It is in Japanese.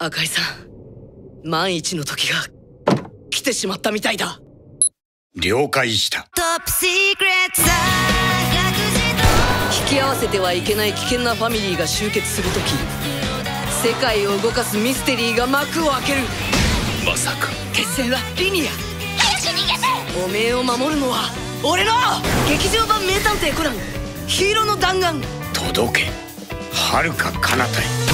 赤井さん、万一の時が来てしまったみたいだ。了解した。引き合わせてはいけない危険なファミリーが集結する時、世界を動かすミステリーが幕を開ける。まさか決戦はリニア。早く逃げて。おめえを守るのは俺の劇場版名探偵コナンヒーローの弾丸。届け遥か彼方へ。